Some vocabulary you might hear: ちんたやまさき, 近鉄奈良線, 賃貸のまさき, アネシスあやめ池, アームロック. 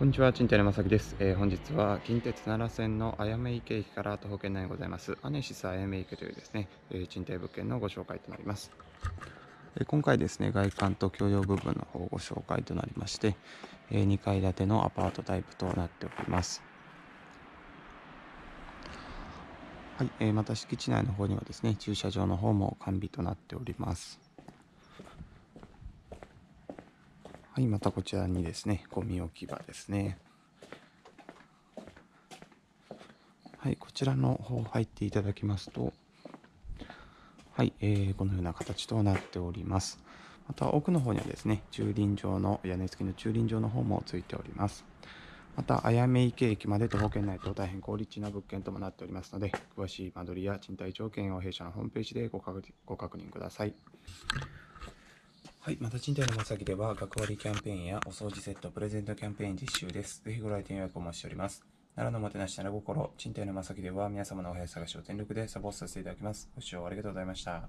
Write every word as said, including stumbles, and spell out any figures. こんにちは、ちんたやまさきです、えー、本日は近鉄奈良線のあやめ池駅から徒歩圏内にございますアネシスあやめ池というですね、えー、賃貸物件のご紹介となります、えー、今回ですね外観と共用部分の方をご紹介となりまして、えー、にかい建てのアパートタイプとなっております。はい、えー、また敷地内の方にはですね駐車場の方も完備となっております。はい、またこちらにですね、ゴミ置き場ですね。はい、こちらの方入っていただきますと、はい、えー、このような形となっております。また奥の方にはですね、駐輪場の屋根付きの駐輪場の方もついております。またあやめ池駅まで徒歩圏内と大変高立地な物件ともなっておりますので、詳しい間取りや賃貸条件を弊社のホームページでご確認ください。はい、また賃貸のまさきでは学割キャンペーンやお掃除セットプレゼントキャンペーン実習です。ぜひご来店予約をお待ちしております。奈良のもてなしなら心、賃貸のまさきでは皆様のお部屋探しを全力でサポートさせていただきます。ご視聴ありがとうございました。